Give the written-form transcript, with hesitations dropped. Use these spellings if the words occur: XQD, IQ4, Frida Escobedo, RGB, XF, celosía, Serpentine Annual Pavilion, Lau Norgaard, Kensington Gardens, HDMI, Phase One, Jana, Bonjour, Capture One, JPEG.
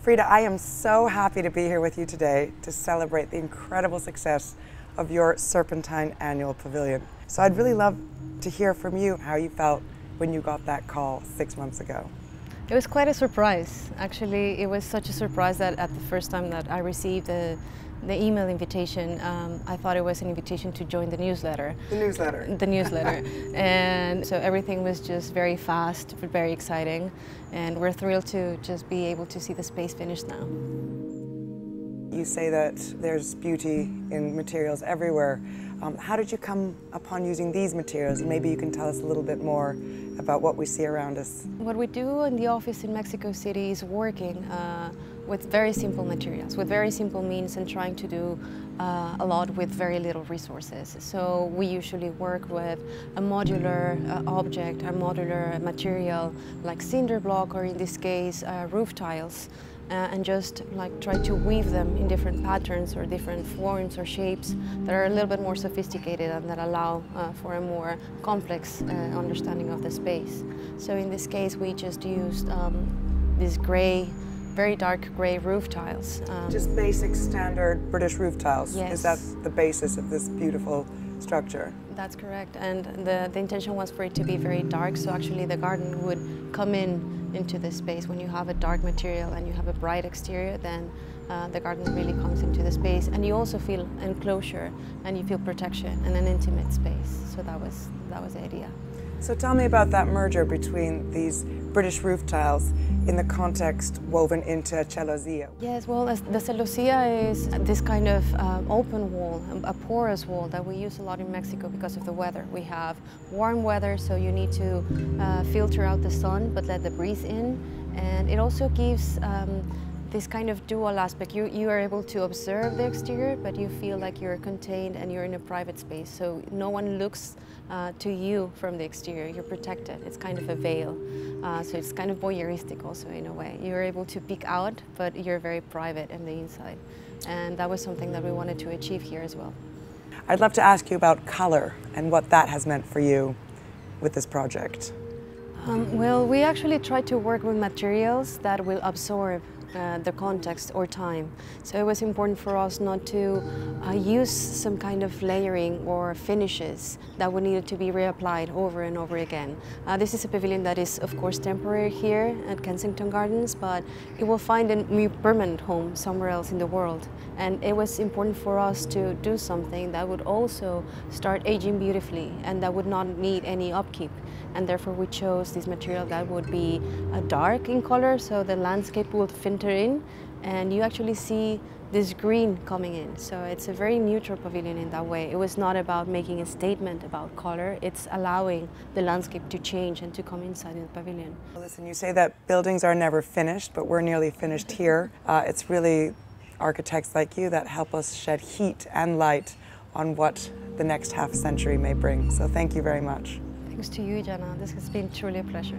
Frida, I am so happy to be here with you today to celebrate the incredible success of your Serpentine Annual Pavilion. So I'd really love to hear from you how you felt when you got that call 6 months ago. It was quite a surprise. Actually, it was such a surprise that at the first time that I received the email invitation, I thought it was an invitation to join the newsletter. The newsletter. The newsletter. And so everything was just very fast, but very exciting. And we're thrilled to just be able to see the space finished now. You say that there's beauty in materials everywhere. How did you come upon using these materials? And maybe you can tell us a little bit more about what we see around us. What we do in the office in Mexico City is working with very simple materials, with very simple means, and trying to do a lot with very little resources. So we usually work with a modular object, a modular material like cinder block, or in this case roof tiles. And just like try to weave them in different patterns or different forms or shapes that are a little bit more sophisticated and that allow for a more complex understanding of the space. So in this case we just used these gray, very dark gray roof tiles. Just basic standard British roof tiles. Yes. Is that the basis of this beautiful structure? That's correct, and the intention was for it to be very dark, so actually the garden would come into this space. When you have a dark material and you have a bright exterior, then the garden really comes into the space, and you also feel enclosure and you feel protection and an intimate space. So that was the idea. So tell me about that merger between these British roof tiles in the context woven into celosía. Yes, well, the celosía is this kind of open wall, a porous wall that we use a lot in Mexico because of the weather. We have warm weather, so you need to filter out the sun but let the breeze in, and it also gives this kind of dual aspect. You are able to observe the exterior, but you feel like you're contained and you're in a private space, so no one looks to you from the exterior. You're protected. It's kind of a veil, so it's kind of voyeuristic also in a way. You're able to peek out, but you're very private on the inside, and that was something that we wanted to achieve here as well. I'd love to ask you about color and what that has meant for you with this project. Well, we actually try to work with materials that will absorb the context or time. So it was important for us not to use some kind of layering or finishes that would need to be reapplied over and over again. This is a pavilion that is of course temporary here at Kensington Gardens, but it will find a new permanent home somewhere else in the world. And it was important for us to do something that would also start aging beautifully and that would not need any upkeep. And therefore we chose this material that would be dark in color, so the landscape would filter in, and you actually see this green coming in. So it's a very neutral pavilion in that way. It was not about making a statement about color, it's allowing the landscape to change and to come inside the pavilion. Well, listen, you say that buildings are never finished, but we're nearly finished here. It's really architects like you that help us shed heat and light on what the next half century may bring. So thank you very much. Thanks to you, Jana. This has been truly a pleasure.